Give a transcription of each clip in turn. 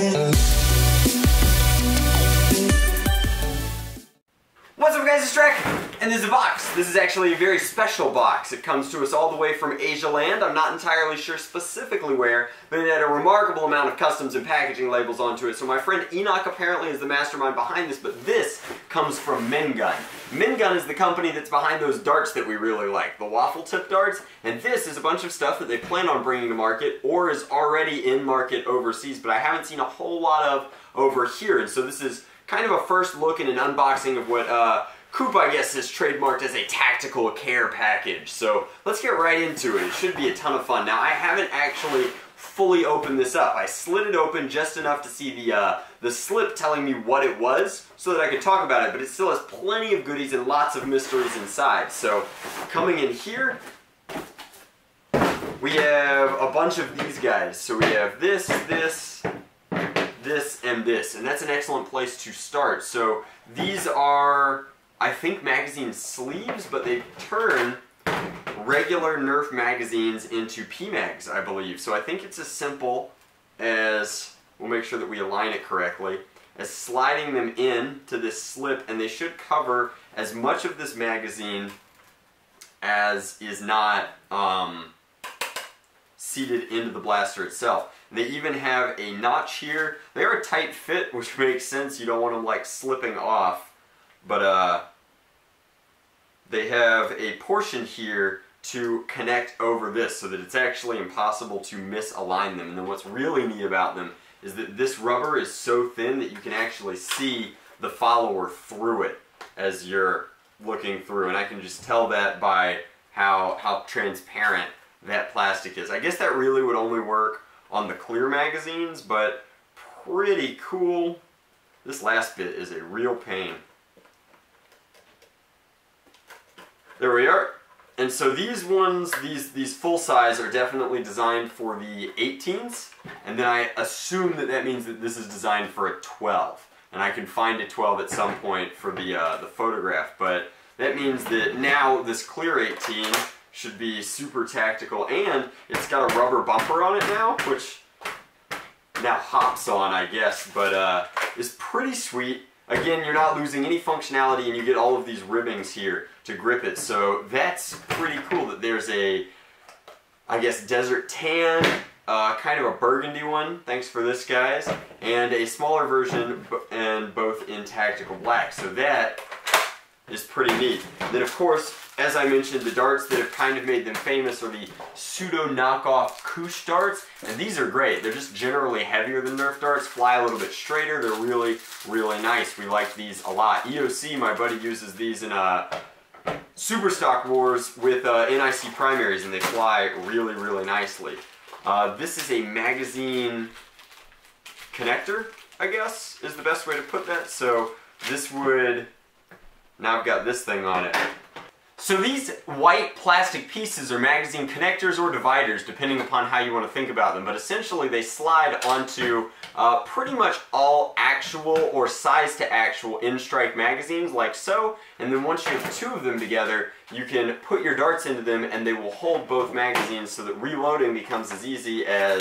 What's up guys, it's InStrike, and this is a box. This is actually a very special box. It comes to us all the way from Asia land. I'm not entirely sure specifically where, but it had a remarkable amount of customs and packaging labels onto it. So my friend Enoch apparently is the mastermind behind this, but this comes from Men-Gun. Men-Gun is the company that's behind those darts that we really like, the waffle tip darts, and this is a bunch of stuff that they plan on bringing to market or is already in market overseas, but I haven't seen a whole lot of over here, and so this is kind of a first look and an unboxing of what Coop, I guess, is trademarked as a tactical care package. So let's get right into it. It should be a ton of fun. Now, I haven't actually fully opened this up. I slid it open just enough to see the slip telling me what it was so that I could talk about it, but it still has plenty of goodies and lots of mysteries inside. So coming in here, we have a bunch of these guys. So we have this, and that's an excellent place to start. So these are, I think, magazine sleeves, but they turn regular Nerf magazines into PMags, I believe. So I think it's as simple as, we'll make sure that we align it correctly, as sliding them in to this slip, and they should cover as much of this magazine as is not seated into the blaster itself. They even have a notch here. They are a tight fit, which makes sense. You don't want them like slipping off, but they have a portion here to connect over this so that it's actually impossible to misalign them. And then what's really neat about them is that this rubber is so thin that you can actually see the follower through it as you're looking through. And I can just tell that by how transparent that plastic is. I guess that really would only work on the clear magazines, but pretty cool. This last bit is a real pain. There we are. And so these ones, these full size, are definitely designed for the 18s, and then I assume that that means that this is designed for a 12, and I can find a 12 at some point for the photograph, but that means that now this clear 18 should be super tactical, and it's got a rubber bumper on it now, which now hops on, I guess, but is pretty sweet. Again, you're not losing any functionality, and you get all of these ribbings here to grip it, so that's pretty cool that there's a, I guess, desert tan, kind of a burgundy one, thanks for this, guys, and a smaller version, and both in tactical black, so that is pretty neat. Then, of course, as I mentioned, the darts that have kind of made them famous are the pseudo knockoff Koosh darts, and these are great. They're just generally heavier than Nerf darts, fly a little bit straighter. They're really, really nice. We like these a lot. EOC, my buddy, uses these in Super Stock Wars with NIC primaries, and they fly really, really nicely. This is a magazine connector, I guess, is the best way to put that. So this would, now I've got this thing on it. So these white plastic pieces are magazine connectors or dividers, depending upon how you want to think about them, but essentially they slide onto pretty much all actual or size to actual InStrike magazines, like so, and then once you have two of them together, you can put your darts into them and they will hold both magazines so that reloading becomes as easy as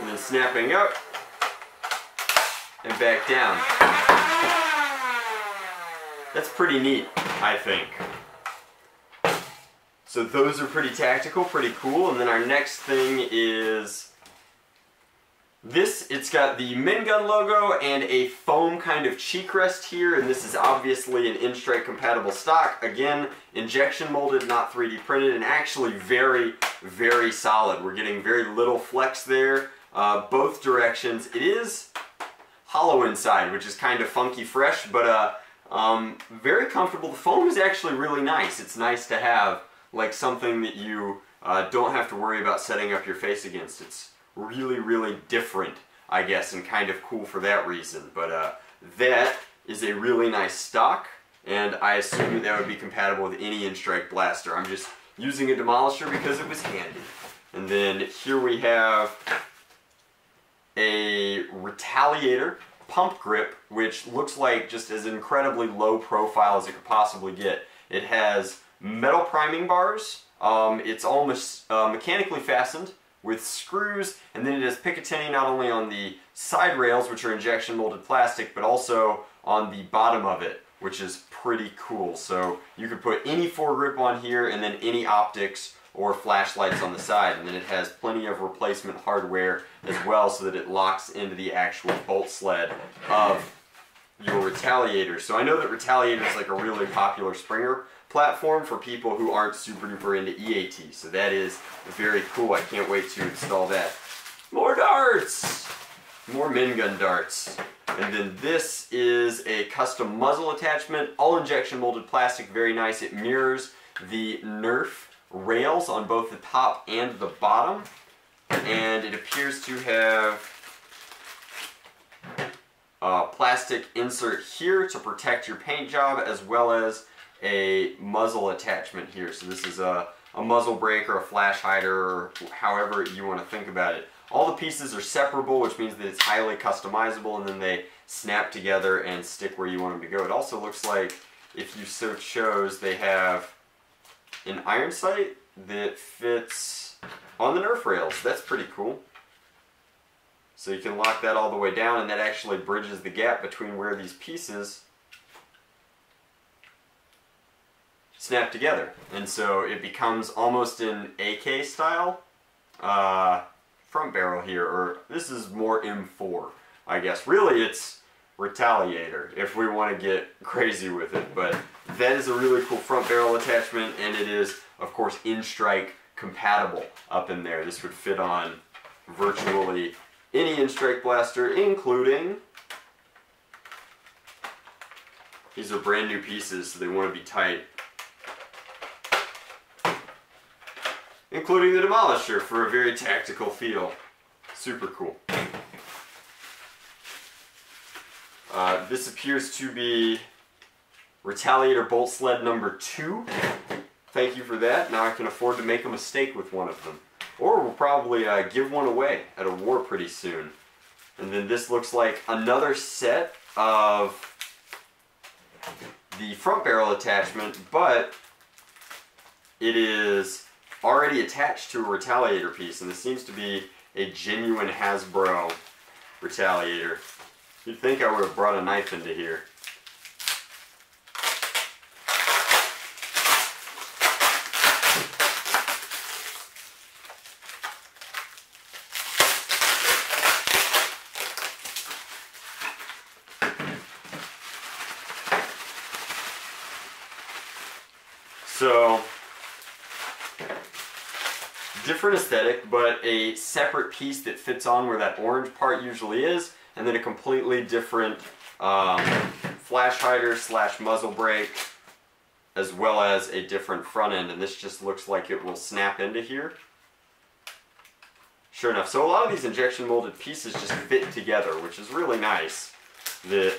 and then snapping up and back down. That's pretty neat, I think. So those are pretty tactical, pretty cool, and then our next thing is this. It's got the Men-Gun logo and a foam kind of cheek rest here, and this is obviously an InStrike compatible stock. Again, injection molded, not 3D printed, and actually very, very solid. We're getting very little flex there, both directions. It is hollow inside, which is kind of funky fresh, but very comfortable. The foam is actually really nice. It's nice to have like something that you don't have to worry about setting up your face against. It's really, really different, I guess, and kind of cool for that reason. But that is a really nice stock, and I assume that would be compatible with any InStrike blaster. I'm just using a demolisher because it was handy. And then here we have a Retaliator pump grip, which looks like just as incredibly low profile as it could possibly get. It has metal priming bars It's almost mechanically fastened with screws, and then it has Picatinny not only on the side rails, which are injection molded plastic, but also on the bottom of it, which is pretty cool. So you could put any foregrip on here and then any optics or flashlights on the side, and then it has plenty of replacement hardware as well so that it locks into the actual bolt sled of your retaliator. So I know that retaliator is like a really popular Springer platform for people who aren't super duper into EAT, so that is very cool. I can't wait to install that. More darts! More Men-Gun darts. And then this is a custom muzzle attachment, all injection molded plastic, very nice. It mirrors the Nerf rails on both the top and the bottom, and it appears to have a plastic insert here to protect your paint job, as well as a muzzle attachment here. So this is a muzzle brake or a flash hider, or however you want to think about it. All the pieces are separable, which means that it's highly customizable, and then they snap together and stick where you want them to go. It also looks like, if you so chose, they have an iron sight that fits on the Nerf rails. That's pretty cool. So you can lock that all the way down, and that actually bridges the gap between where these pieces snap together. And so it becomes almost an AK style front barrel here, or this is more M4, I guess. Really, it's Retaliator if we want to get crazy with it, but that is a really cool front barrel attachment, and it is of course InStrike compatible up in there. This would fit on virtually any InStrike blaster, including these are brand new pieces, so they want to be tight, including the Demolisher for a very tactical feel. Super cool. This appears to be Retaliator bolt sled number 2. Thank you for that. Now I can afford to make a mistake with one of them. Or we'll probably give one away at a war pretty soon. And then this looks like another set of the front barrel attachment, but it is already attached to a Retaliator piece, and this seems to be a genuine Hasbro Retaliator. You'd think I would have brought a knife into here. So, different aesthetic, but a separate piece that fits on where that orange part usually is. And then a completely different flash hider slash muzzle brake, as well as a different front end. And this just looks like it will snap into here. Sure enough. So a lot of these injection molded pieces just fit together, which is really nice, that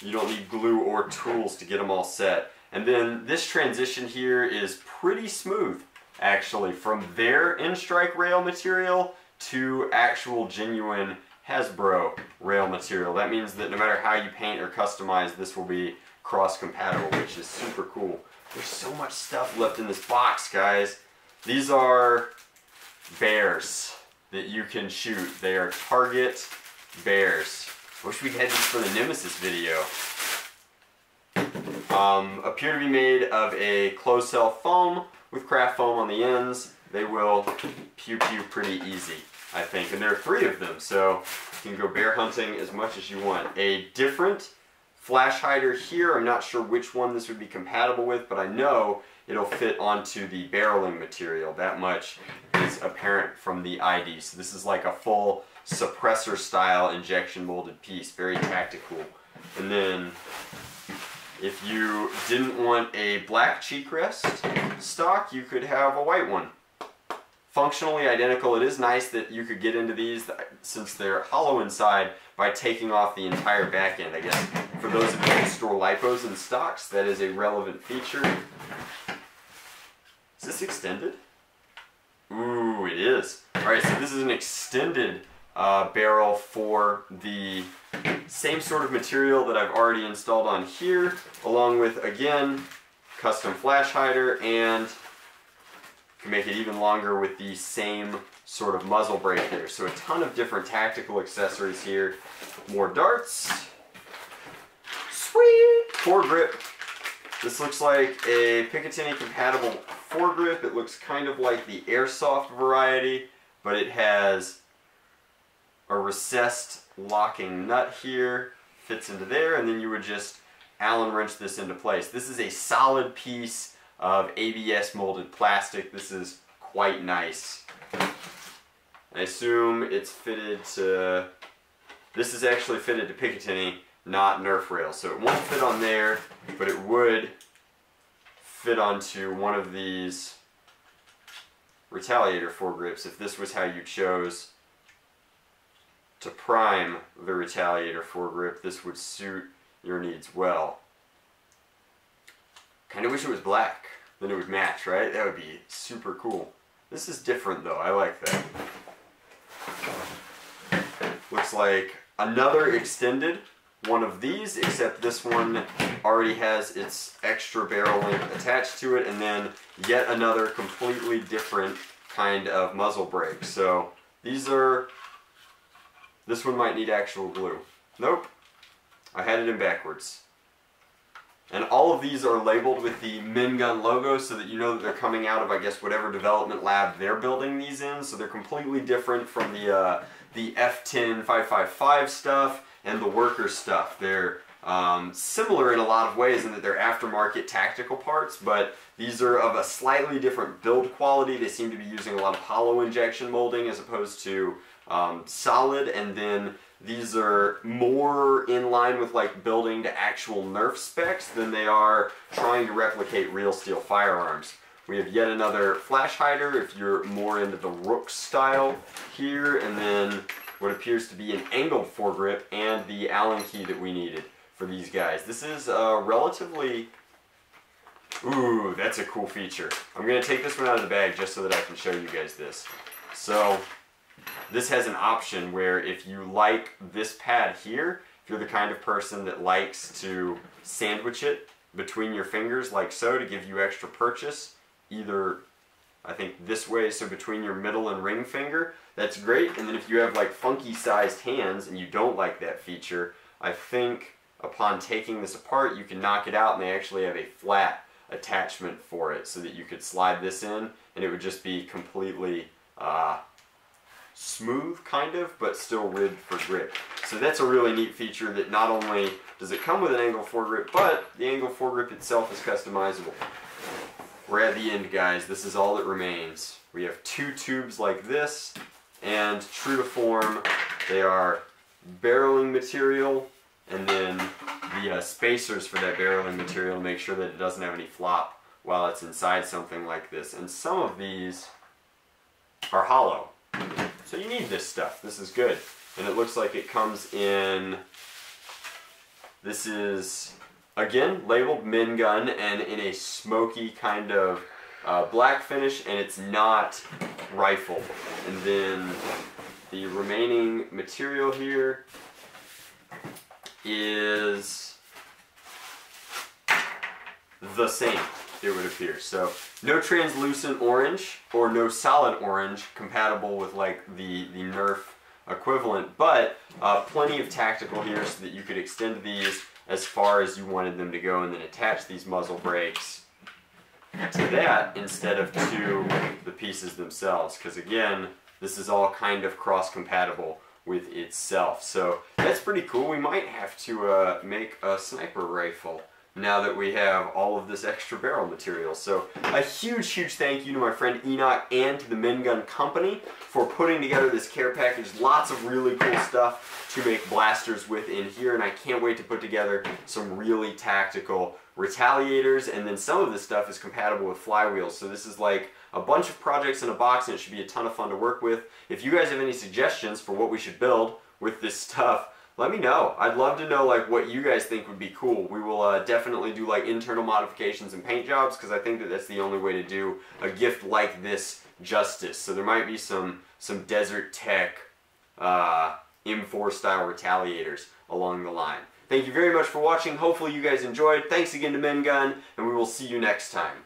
you don't need glue or tools to get them all set. And then this transition here is pretty smooth, actually, from their InStrike rail material to actual genuine Hasbro rail material. That means that no matter how you paint or customize, this will be cross-compatible, which is super cool. There's so much stuff left in this box, guys. These are bears that you can shoot. They are target bears. Wish we had these for the Nemesis video. Appear to be made of a closed cell foam with craft foam on the ends. They will pew pew pretty easy, I think, and there are 3 of them, so you can go bear hunting as much as you want. A different flash hider here. I'm not sure which one this would be compatible with, but I know it'll fit onto the barreling material. That much is apparent from the ID. So this is like a full suppressor style injection molded piece, very tactical. And then if you didn't want a black cheek rest stock, you could have a white one. Functionally identical. It is nice that you could get into these, since they're hollow inside, by taking off the entire back end. I guess for those of you who store Lipos and stocks, that is a relevant feature. Is this extended? Ooh, it is. Alright, so this is an extended barrel for the same sort of material that I've already installed on here, along with, again, custom flash hider and can make it even longer with the same sort of muzzle brake there. So a ton of different tactical accessories here. More darts. Sweet! Foregrip. This looks like a Picatinny compatible foregrip. It looks kind of like the airsoft variety, but it has a recessed locking nut here. Fits into there, and then you would just Allen wrench this into place. This is a solid piece of ABS molded plastic. This is quite nice. I assume it's fitted to, this is actually fitted to Picatinny, not Nerf rails. So it won't fit on there, but it would fit onto one of these retaliator foregrips if this was how you chose to prime the retaliator foregrip. This would suit your needs well. Kind of wish it was black, then it would match, right? That would be super cool. This is different though, I like that. Looks like another extended one of these, except this one already has its extra barrel length attached to it, and then yet another completely different kind of muzzle brake. So these are, this one might need actual glue. Nope, I had it in backwards. And all of these are labeled with the Men-Gun logo so that you know that they're coming out of, I guess, whatever development lab they're building these in. So they're completely different from the F10555 stuff and the worker stuff. They're similar in a lot of ways in that they're aftermarket tactical parts, but these are of a slightly different build quality. They seem to be using a lot of hollow injection molding as opposed to solid, and then these are more in line with like building to actual Nerf specs than they are trying to replicate real steel firearms. We have yet another flash hider if you're more into the Rook style here, and then what appears to be an angled foregrip and the Allen key that we needed for these guys. This is relatively, ooh, that's a cool feature. I'm going to take this one out of the bag just so that I can show you guys this. So this has an option where if you like this pad here, if you're the kind of person that likes to sandwich it between your fingers like so to give you extra purchase, either I think this way, so between your middle and ring finger, that's great. And then if you have like funky sized hands and you don't like that feature, I think upon taking this apart you can knock it out and they actually have a flat attachment for it so that you could slide this in and it would just be completely smooth kind of, but still ribbed for grip. So that's a really neat feature that not only does it come with an angled foregrip, but the angled foregrip itself is customizable. We're at the end, guys. This is all that remains. We have two tubes like this, and true to form, they are barreling material, and then the spacers for that barreling material to make sure that it doesn't have any flop while it's inside something like this. And some of these are hollow. So you need this stuff. This is good. And it looks like it comes in, this is, again, labeled Men-Gun and in a smoky kind of black finish, and it's not rifled. And then the remaining material here is the same, it would appear. So no translucent orange or no solid orange compatible with like the Nerf equivalent, but plenty of tactical here so that you could extend these as far as you wanted them to go and then attach these muzzle brakes to that instead of to the pieces themselves, because again this is all kind of cross compatible with itself. So that's pretty cool. We might have to make a sniper rifle now that we have all of this extra barrel material. So a huge, huge thank you to my friend Enoch and to the Men-Gun Company for putting together this care package. Lots of really cool stuff to make blasters with in here, and I can't wait to put together some really tactical retaliators, and then some of this stuff is compatible with flywheels. So this is like a bunch of projects in a box, and it should be a ton of fun to work with. If you guys have any suggestions for what we should build with this stuff, let me know. I'd love to know like what you guys think would be cool. We will definitely do like internal modifications and paint jobs, because I think that that's the only way to do a gift like this justice. So there might be some Desert Tech M4 style retaliators along the line. Thank you very much for watching. Hopefully you guys enjoyed. Thanks again to Men-Gun, and we will see you next time.